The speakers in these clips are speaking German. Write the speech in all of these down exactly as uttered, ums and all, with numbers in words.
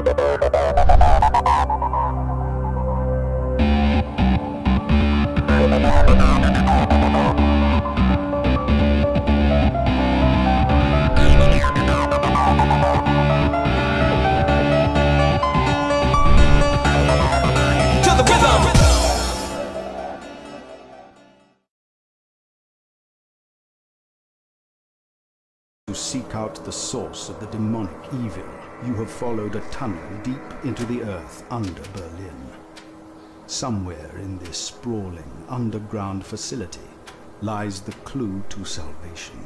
To seek out the source of the demonic evil, you have followed a tunnel deep into the earth under Berlin. Somewhere in this sprawling underground facility lies the clue to salvation.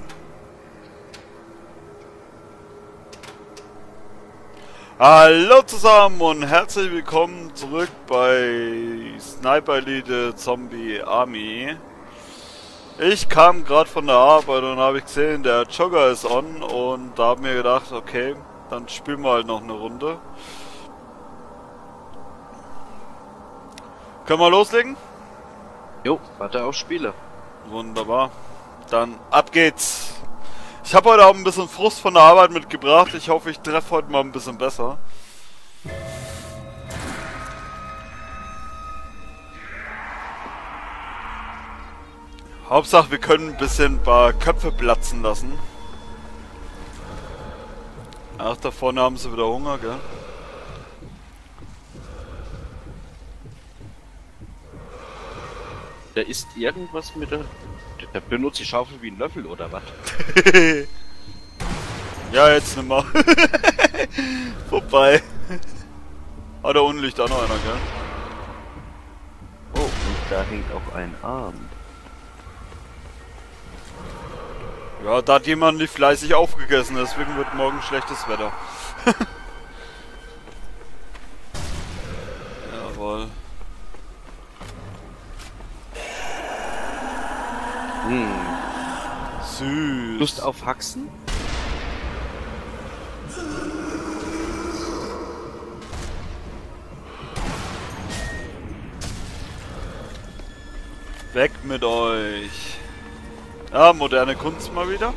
Hallo zusammen und herzlich willkommen zurück bei Sniper Elite Zombie Army. Ich kam gerade von der Arbeit und habe gesehen, der Joker ist on, und da habe mir gedacht, okay, dann spielen wir halt noch eine Runde. Können wir loslegen? Jo, warte auf Spiele. Wunderbar. Dann ab geht's. Ich habe heute auch ein bisschen Frust von der Arbeit mitgebracht. Ich hoffe, ich treffe heute mal ein bisschen besser. Hauptsache, wir können ein bisschen ein paar Köpfe platzen lassen. Ach, da vorne haben sie wieder Hunger, gell? Da ist irgendwas mit der... Da benutzt die Schaufel wie ein Löffel, oder was? Ja, jetzt nimm mal. Vorbei. Ah, da unten liegt auch noch einer, gell? Oh, und da hängt auch ein Arm. Ja, da hat jemand nicht fleißig aufgegessen, deswegen wird morgen schlechtes Wetter. Jawohl. Hm. Süß. Lust auf Haxen? Weg mit euch! Ja, moderne Kunst mal wieder.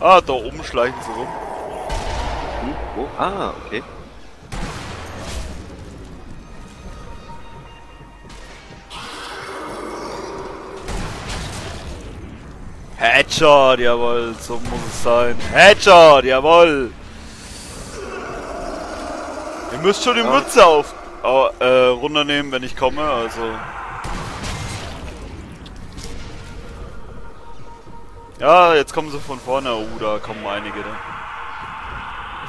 Ah, da oben schleichen sie rum. Hm, wo? Ah, okay. Headshot, jawohl, so muss es sein. Headshot, jawohl. Ihr müsst schon die ja. Mütze auf äh, runternehmen, wenn ich komme, also... Ja, jetzt kommen sie von vorne. Oh, da kommen einige da.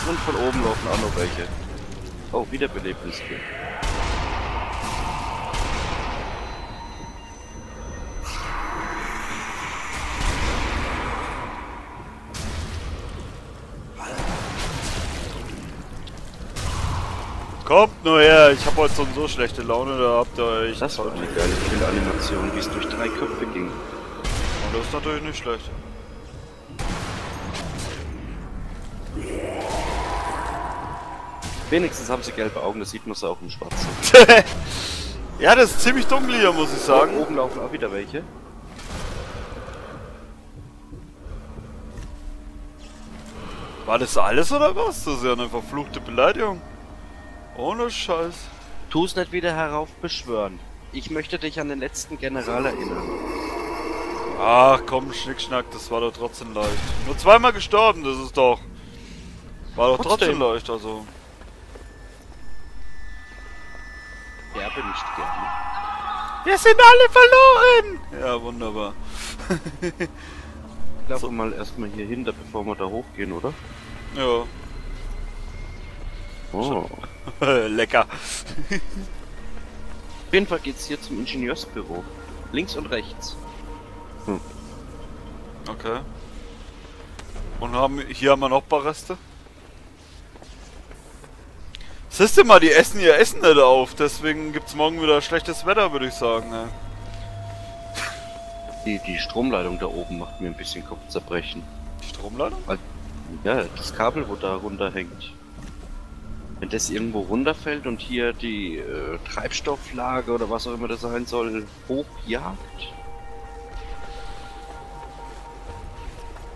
Und von oben laufen auch noch welche. Oh, Wiederbelebnis hier. Kommt nur her, ich hab heute so und so schlechte Laune, da habt ihr euch... Das war eine geile Killanimation, wie es durch drei Köpfe ging. Das ist natürlich nicht schlecht. Wenigstens haben sie gelbe Augen, das sieht man so auch im Schwarzen. Ja, das ist ziemlich dunkel hier, muss ich sagen. Oh, oben laufen auch wieder welche. War das alles oder was? Das ist ja eine verfluchte Beleidigung. Ohne Scheiß. Tu es nicht wieder heraufbeschwören. Ich möchte dich an den letzten General erinnern. Ach komm, Schnickschnack, das war doch trotzdem leicht. Nur zweimal gestorben, das ist doch... War doch trotzdem, trotzdem leicht, also... Ja, bin ich gerne. Wir sind alle verloren! Ja, wunderbar. Ich glaube so. mal erstmal hier hinter, bevor wir da hochgehen, oder? Ja. Oh. Lecker. Auf jeden Fall geht's hier zum Ingenieursbüro. Links und rechts. Hm. Okay. Und haben, hier haben wir noch ein paar Reste. Siehst du mal, die essen ihr Essen nicht auf, deswegen gibt's morgen wieder schlechtes Wetter, würde ich sagen. Ne? Die, die Stromleitung da oben macht mir ein bisschen Kopfzerbrechen. Die Stromleitung? Ja, das Kabel, wo da runterhängt. Wenn das irgendwo runterfällt und hier die äh, Treibstofflage oder was auch immer das sein soll, hochjagt.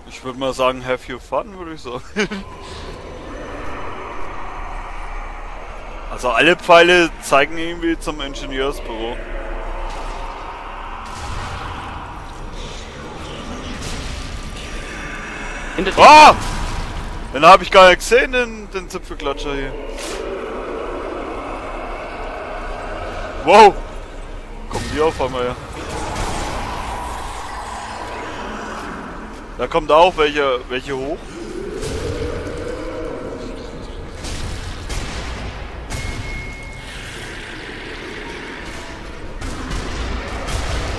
Ich würde mal sagen, have you fun, würde ich sagen. Also alle Pfeile zeigen irgendwie zum Ingenieursbüro. Ah! Den habe ich gar nicht gesehen, den, den Zipfelklatscher hier. Wow! Kommen die auf einmal her. Da kommt auch welche, welche hoch.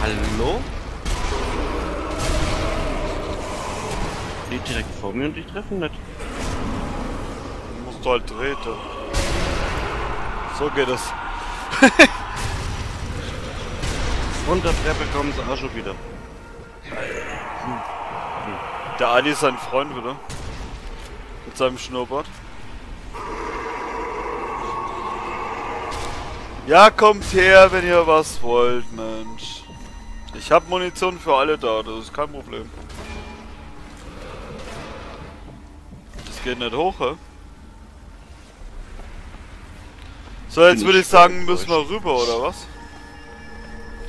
Hallo? Die direkt vor mir und ich treffe nicht. Du musst halt drehen. So geht es. Und der Treppe kommen sie auch schon wieder. Der Adi ist sein Freund wieder. Mit seinem Schnurrbart. Ja, kommt her, wenn ihr was wollt, Mensch. Ich hab Munition für alle da, das ist kein Problem. Das geht nicht hoch, hä? So, jetzt würde ich sagen, müssen wir rüber, oder was?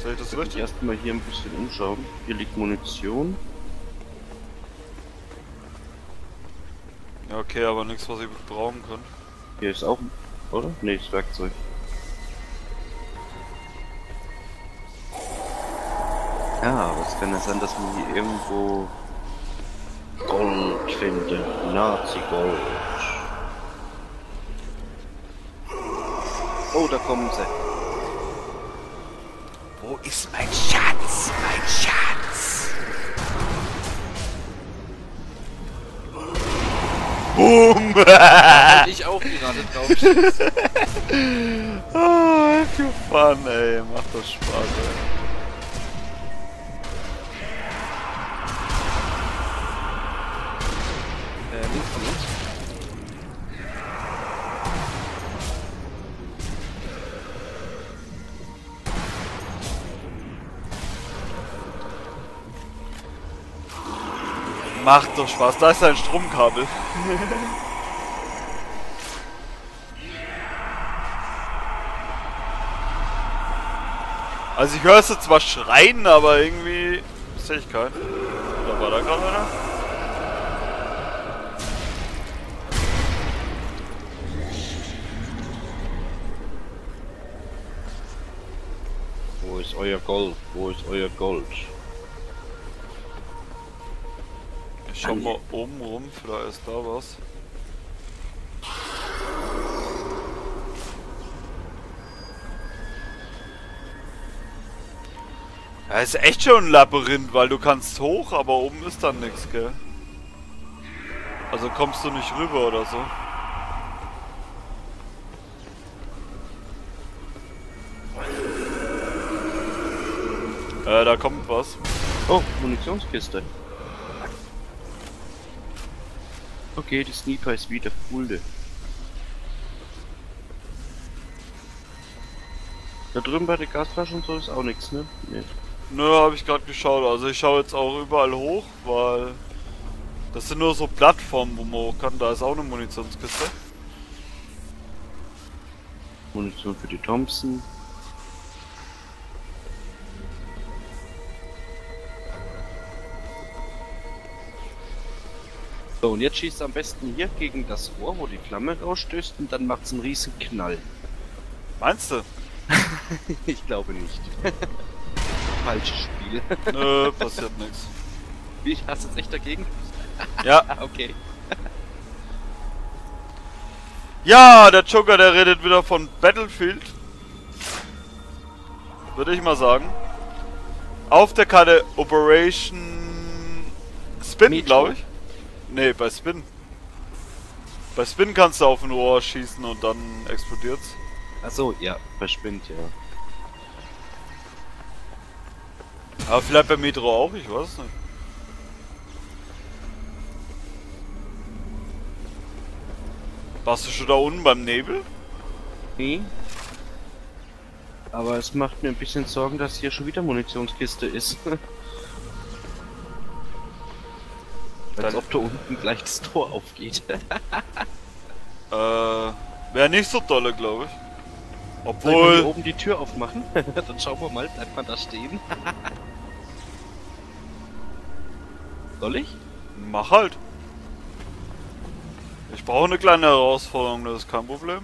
Sehe ich das richtig? Erstmal hier ein bisschen umschauen. Hier liegt Munition. Ja, okay, aber nichts, was ich brauchen kann. Hier ist auch, oder? Ne, das Werkzeug. Ja, aber es kann ja sein, dass man hier irgendwo Gold findet. Nazi-Gold. Oh, da kommen sie. Wo ist mein Schatz? Mein Schatz! Boom! Da bin ich auch gerade drauf. Ah, oh, viel fun, ey. Macht doch Spaß, ey. Macht doch Spaß, da ist ein Stromkabel. Also ich höre es jetzt zwar schreien, aber irgendwie sehe ich keinen. Da war da gerade einer. Wo ist euer Gold? Wo ist euer Gold? Ich schau mal oben rum, vielleicht ist da was. Ja, ist echt schon ein Labyrinth, weil du kannst hoch, aber oben ist dann nichts, gell? Also kommst du nicht rüber oder so. Äh, da kommt was. Oh, Munitionskiste. Okay, die Sniper ist wieder full. Da drüben bei der Gasflasche und so ist auch nichts, ne? Nee. Nö, habe ich gerade geschaut. Also ich schaue jetzt auch überall hoch, weil das sind nur so Plattformen, wo man hoch kann. Da ist auch eine Munitionskiste. Munition für die Thompson. So, und jetzt schießt am besten hier gegen das Rohr, wo die Flamme rausstößt, und dann macht's einen riesen Knall. Meinst du? Ich glaube nicht. Falsches Spiel. Nö, passiert nichts. Wie, hast du jetzt echt dagegen? Ja. Okay. Ja, der Joker, der redet wieder von Battlefield. Würde ich mal sagen. Auf der Karte Operation Spin, glaube ich. Ne, bei Spin. Bei Spin kannst du auf ein Rohr schießen und dann explodiert's. Achso, ja, bei Spin, ja. Aber vielleicht bei Metro auch, ich weiß nicht. Warst du schon da unten beim Nebel? Nee. Aber es macht mir ein bisschen Sorgen, dass hier schon wieder Munitionskiste ist. Als ob da unten gleich das Tor aufgeht. äh, wäre nicht so dolle, glaube ich. Obwohl... Soll ich mal oben die Tür aufmachen? Dann schauen wir mal, bleibt man da stehen. Soll ich? Mach halt! Ich brauche eine kleine Herausforderung, das ist kein Problem.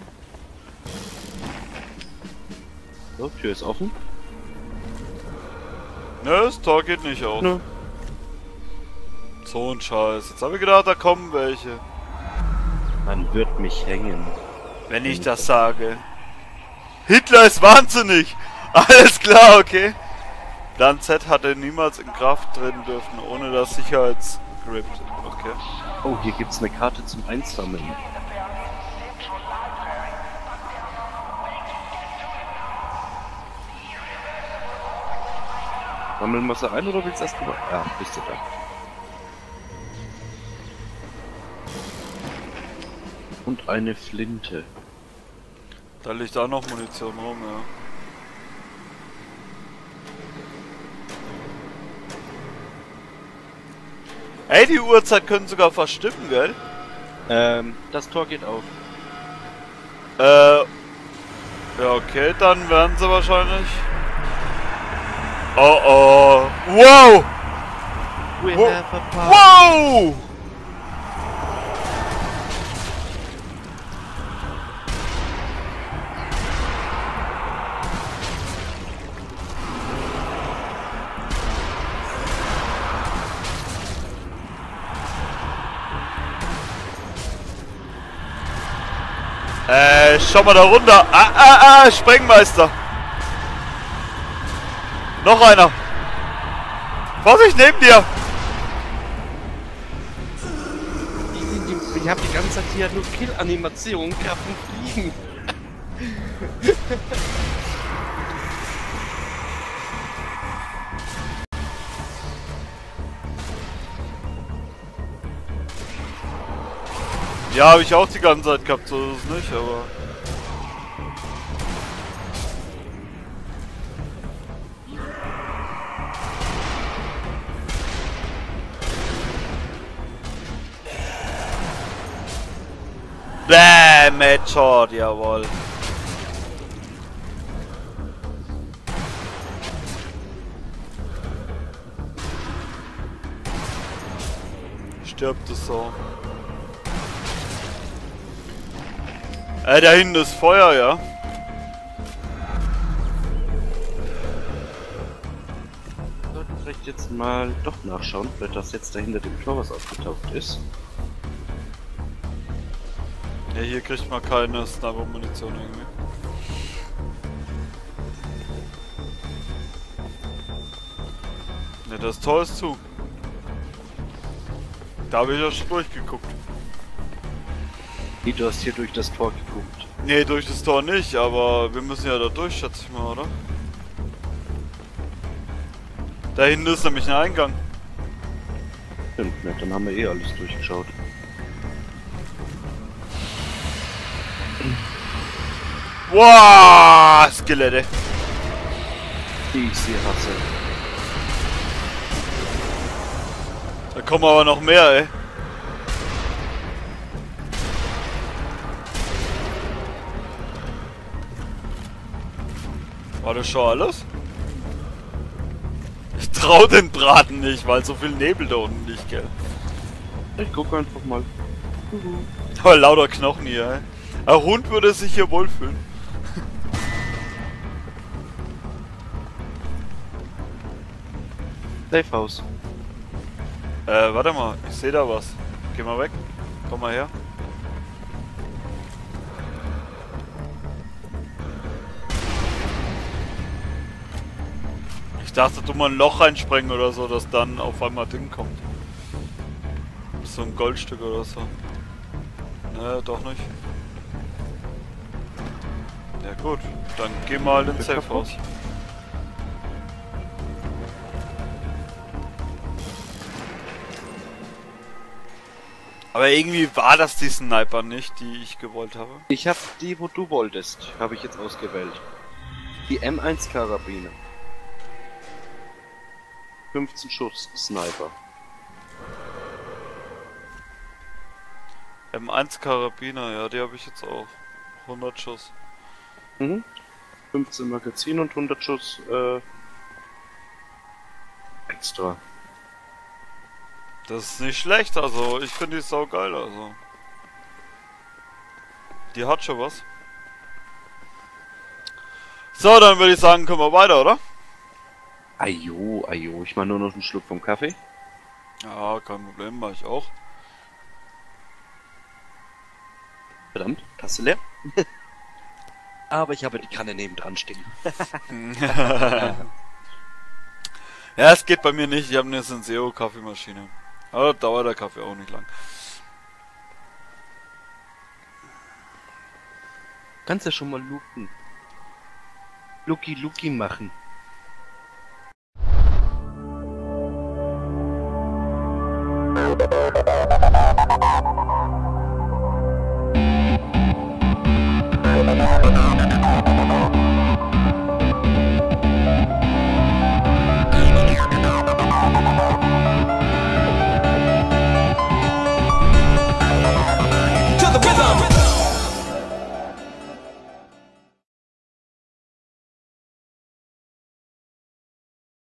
So, Tür ist offen. Ne, das Tor geht nicht auf. Ne. So ein Scheiß. Jetzt habe ich gedacht, da kommen welche. Man wird mich hängen. Wenn ich das sage. Hitler ist wahnsinnig! Alles klar, okay. Plan Z hatte niemals in Kraft treten dürfen, ohne das Sicherheitsgrip. Okay. Oh, hier gibt's eine Karte zum Einsammeln. Sammeln wir sie ein oder willst du erst mal? Ja, bist du da. Und eine Flinte. Da liegt auch noch Munition rum, ja. Ey, die Uhrzeit können sogar verstimmen, gell? Ähm, das Tor geht auf. Äh... Ja, okay, dann werden sie wahrscheinlich... Oh, oh... Wow! We wow! Have a party. Wow! Äh, schau mal da runter. Ah, ah, ah, Sprengmeister. Noch einer. Vorsicht, neben dir. Die, die, die, ich hab die ganze Zeit hier nur Kill-Animationen gehabt und fliegen. Ja, habe ich auch die ganze Zeit gehabt, so ist es nicht, aber... Bäm, Headshot, jawohl. Stirbt es so. Äh, da hinten ist Feuer, ja. Ich sollte vielleicht jetzt mal doch nachschauen, vielleicht das jetzt da hinter dem Tor was aufgetaucht ist. Ja, hier kriegt man keine Sniper-Munition irgendwie. Ne, das Tor ist zu. Da habe ich ja schon durchgeguckt. Du hast hier durch das Tor geguckt. Nee, durch das Tor nicht, aber wir müssen ja da durch, schätze ich mal, oder? Da hinten ist nämlich ein Eingang. Stimmt, ne? Dann haben wir eh alles durchgeschaut. Wow, Skelette! Die ich sie hasse. Da kommen aber noch mehr, ey. War das schon alles? Ich trau den Braten nicht, weil so viel Nebel da unten liegt, gell? Ich guck einfach mal. Mhm. Aber lauter Knochen hier, ey. Ein Hund würde sich hier wohlfühlen. Safehouse. Äh, warte mal, ich seh da was. Geh mal weg. Komm mal her. Ich dachte, du mal ein Loch reinsprengen oder so, dass dann auf einmal Ding kommt. So ein Goldstück oder so. Ne, doch nicht. Ja gut, dann geh mal in den Safe raus. Aber irgendwie war das die Sniper nicht, die ich gewollt habe. Ich hab die, wo du wolltest, habe ich jetzt ausgewählt. Die M eins Karabiner. fünfzehn Schuss Sniper. M eins Karabiner, ja, die habe ich jetzt auch. hundert Schuss. Mhm. fünfzehn Magazin und hundert Schuss äh, extra. Das ist nicht schlecht, also ich finde die saugeil, also. Die hat schon was. So, dann würde ich sagen, können wir weiter, oder? Ajo, ajo, ich mache nur noch einen Schluck vom Kaffee. Ja, kein Problem, mache ich auch. Verdammt, Tasse leer. Aber ich habe die Kanne nebendran stehen. Ja, es geht bei mir nicht. Ich habe eine Senseo Kaffeemaschine. Aber da dauert der Kaffee auch nicht lang. Kannst ja schon mal luken. Luki Luki machen.